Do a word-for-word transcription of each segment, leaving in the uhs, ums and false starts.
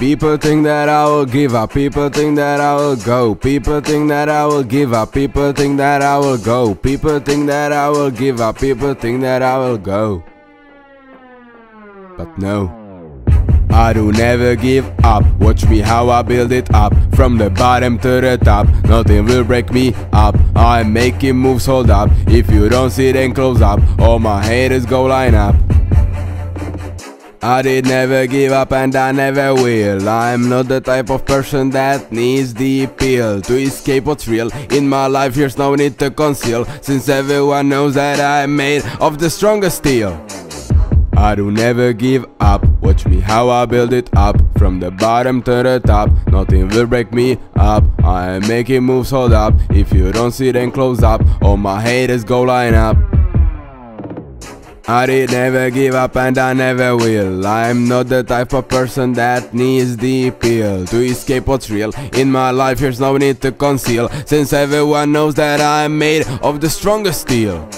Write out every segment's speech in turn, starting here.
People think that I will give up, people think that I will go. People think that I will give up, people think that I will go. People think that I will give up, people think that I will go. But no, I do never give up. Watch me how I build it up, from the bottom to the top. Nothing will break me up, I'm making moves, hold up. If you don't see then close up, all my haters go line up. I did never give up and I never will. I'm not the type of person that needs the pill to escape what's real. In my life here's no need to conceal, since everyone knows that I'm made of the strongest steel. I do never give up. Watch me how I build it up, from the bottom to the top. Nothing will break me up, I'm making moves, hold up. If you don't see then close up, all my haters go line up. I did never give up and I never will. I'm not the type of person that needs the pill to escape what's real. In my life here's no need to conceal, since everyone knows that I'm made of the strongest steel.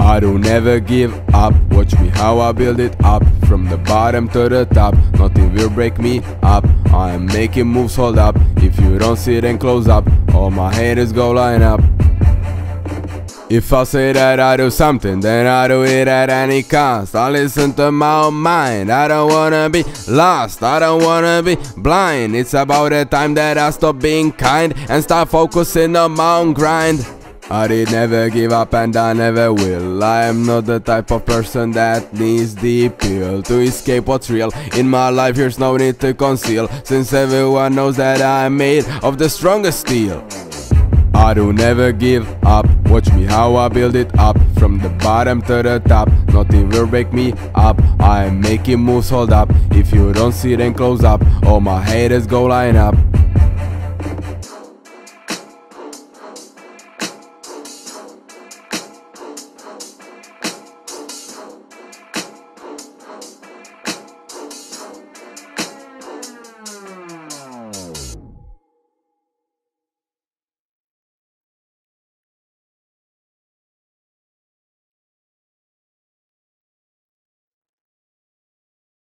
I do never give up. Watch me how I build it up, from the bottom to the top. Nothing will break me up, I'm making moves, hold up. If you don't see then close up, all my haters go line up. If I say that I do something, then I do it at any cost. I listen to my own mind, I don't wanna be lost, I don't wanna be blind. It's about the time that I stop being kind and start focusing on my own grind. I did never give up and I never will. I am not the type of person that needs the pill to escape what's real. In my life here's no need to conceal, since everyone knows that I'm made of the strongest steel. I do never give up. Watch me how I build it up, from the bottom to the top. Nothing will break me up, I'm making moves, hold up. If you don't see then close up, all my haters go line up.